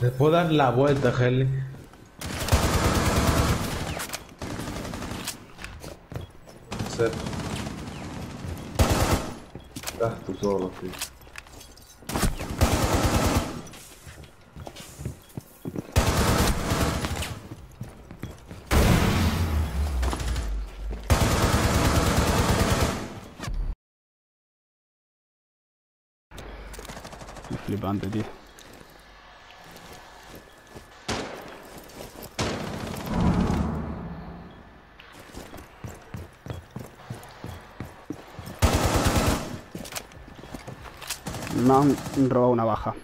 ¿Le puedo dar la vuelta, Helly? Estás tú solo, tío. Estoy flipante, tío. Me han robado una baja.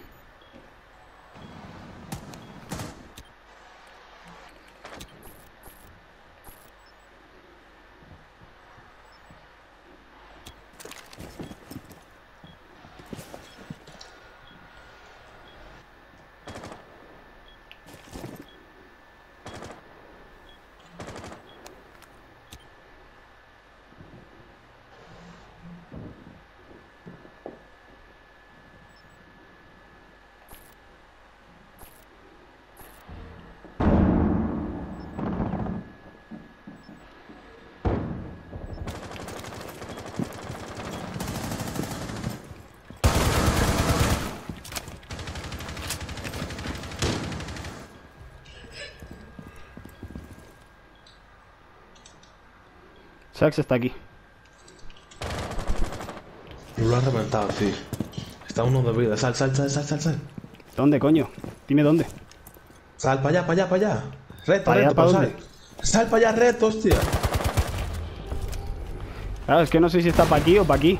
Sax está aquí. Lo han reventado, sí. Está uno de vida. Sal. ¿Dónde, coño? Dime dónde. Sal para allá, Recto, Sal para allá, recto, hostia. Claro, es que no sé si está para aquí o para aquí.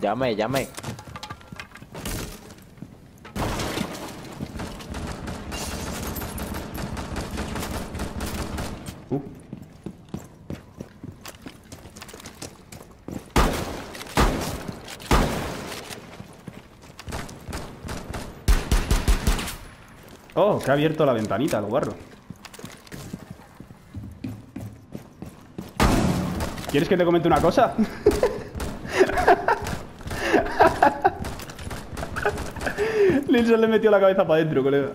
Llame. Oh, que ha abierto la ventanita, lo guarro. ¿Quieres que te comente una cosa? Nilson le metió la cabeza para adentro, colega.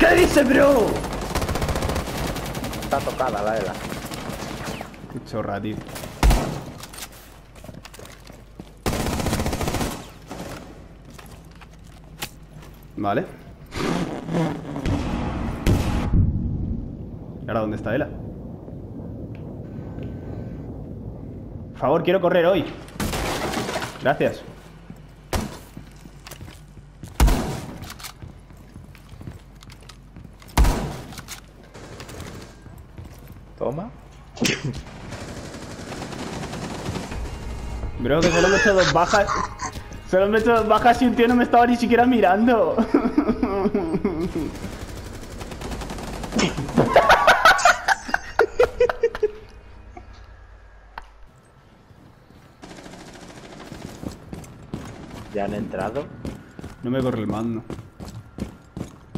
¿Qué dice, bro? Está tocada la Ela. Qué chorra, tío. Vale. ¿Y ahora dónde está Ela? Por favor, quiero correr hoy. Gracias. Toma. Bro, que solo me he hecho dos bajas. Solo me he hecho dos bajas y un tío no me estaba ni siquiera mirando. ¿Ya han entrado? No me corre el mando.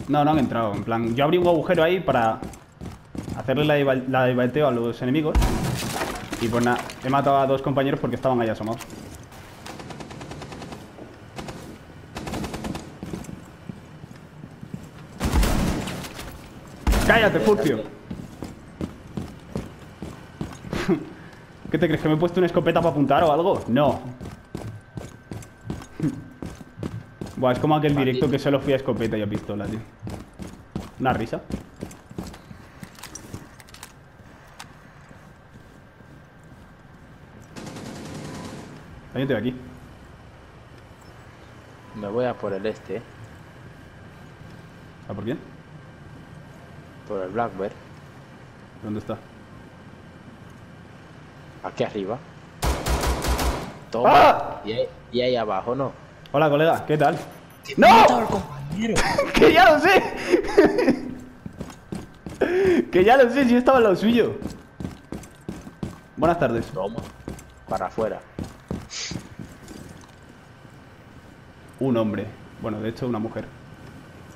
No, no han entrado. En plan, yo abrí un agujero ahí para hacerle la de balteo a los enemigos. Y pues nada, he matado a dos compañeros porque estaban ahí asomados. ¡Cállate, furcio! ¿Qué te crees? ¿Que me he puesto una escopeta para apuntar o algo? No. Buah, es como aquel directo que solo fui a escopeta y a pistola, tío. Una risa. Hay gente de aquí. Me voy a por el este. ¿A por quién? Por el Blackberry. ¿Dónde está? Aquí arriba. Toma. ¡Ah! Y ahí abajo, ¿no? Hola, colega, ¿qué tal? ¡No! ¡Que ya lo sé! ¡Que ya lo sé! Si yo estaba al lado suyo. Buenas tardes. Toma. Para afuera. Un hombre. Bueno, de hecho, una mujer.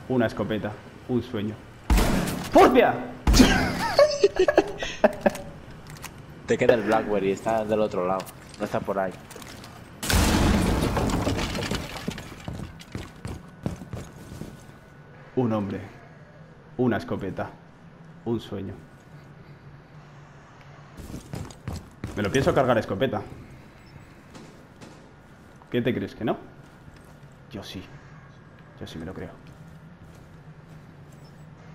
Una escopeta. Un sueño. ¡Furcia! Te queda el Blackberry, está del otro lado. No está por ahí. Un hombre. Una escopeta. Un sueño. Me lo pienso cargar escopeta. ¿Qué te crees? ¿Que no? Yo sí. Yo sí me lo creo.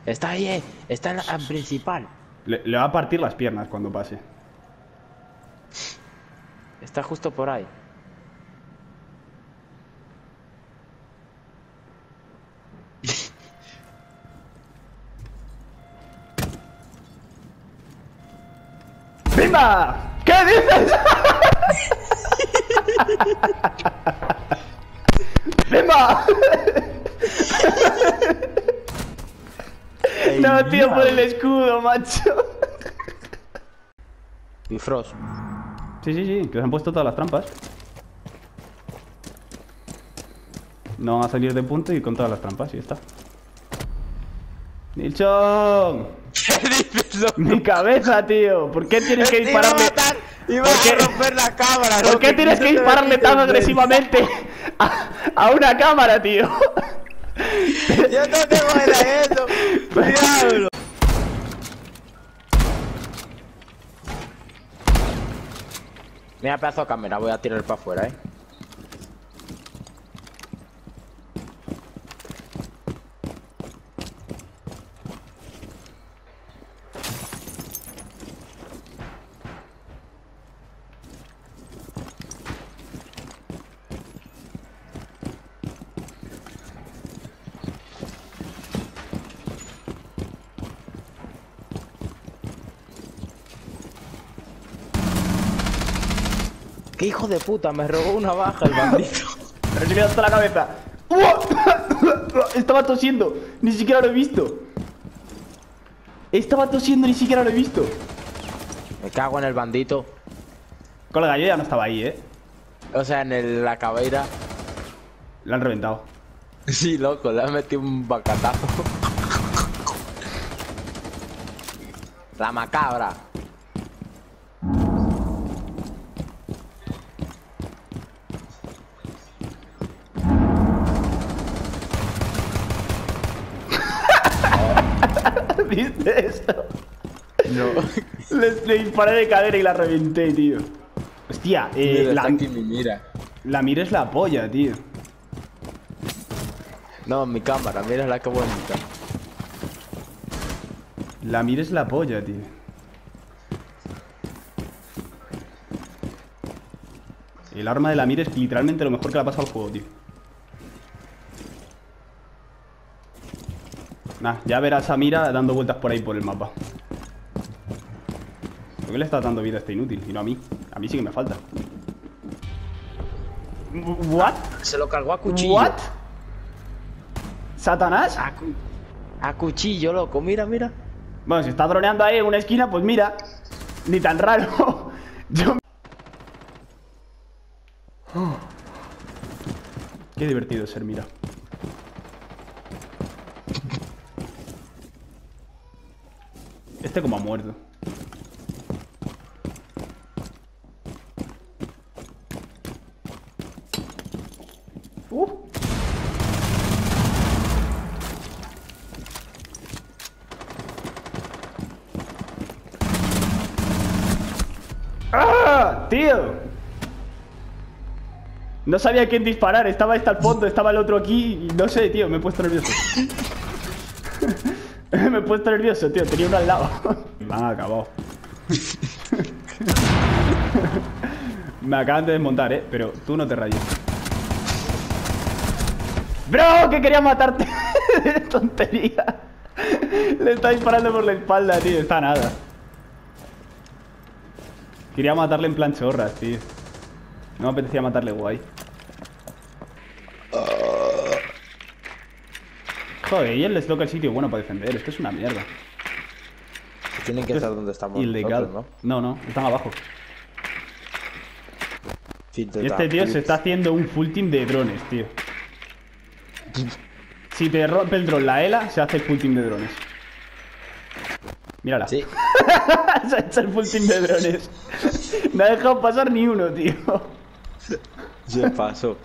Está ahí, ¿eh? Está en la principal. Le va a partir las piernas cuando pase. Está justo por ahí. ¡Bimba! ¿Qué dices? ¡Bimba! No, tío, por el escudo, macho. Y Frost. Sí, que os han puesto todas las trampas. No va a salir de punto y con todas las trampas, y ya está. ¡Nilchon! ¿Qué dices, loco? ¡Mi cabeza, tío! ¿Por qué tienes que dispararme? Iba a romper la cámara. ¿Por qué tienes que dispararme tan agresivamente a una cámara, tío? Yo no te voy a ir a eso. ¡Diablo! Mira, pedazo de cámara, voy a tirar para afuera, ¿eh? ¡Qué hijo de puta! Me robó una baja el bandito. Pero se me ha dado hasta la cabeza. Estaba tosiendo. Ni siquiera lo he visto. Estaba tosiendo, ni siquiera lo he visto. Me cago en el bandito. Colega, yo ya no estaba ahí, ¿eh? O sea, en la cabeira. La han reventado. Sí, loco, le han metido un bacatazo. La macabra. ¿Viste eso? No. Le disparé de cadera y la reventé, tío. Hostia, la Mira es la polla, tío. No, mi cámara, Mira es la que bonita. La Mira es la polla, tío. El arma de la Mira es literalmente lo mejor que le ha pasado al juego, tío. Nah, ya verás a Mira dando vueltas por ahí por el mapa. ¿Por qué le está dando vida a este inútil? Y no a mí. A mí sí que me falta. ¿What? Se lo cargó a cuchillo. ¿What? ¿Satanás? A cuchillo, loco. Mira. Bueno, si está droneando ahí en una esquina, pues mira. Ni tan raro. Qué divertido es ser Mira. Este como ha muerto. ¡Ah! ¡Tío! No sabía a quién disparar. Estaba este al fondo, estaba el otro aquí. No sé, tío, me he puesto nervioso. Me he puesto nervioso, tío. Tenía uno al lado. Me han acabado. Me acaban de desmontar, ¿eh? Pero tú no te rayes. ¡Bro! ¡Que quería matarte! ¡Tontería! Le está disparando por la espalda, tío. Está nada. Quería matarle en plan chorras, tío. No me apetecía matarle guay. Joder, y él les toca el sitio bueno para defender. Esto es una mierda. Tienen que estar donde estamos. Ilegal, ¿no? No, están abajo. Sí, y este tío se está haciendo un full team de drones, tío. Si te rompe el dron la Ela, se hace el full team de drones. Mírala. Sí. Se ha hecho el full team de drones. No ha dejado pasar ni uno, tío. Se pasó.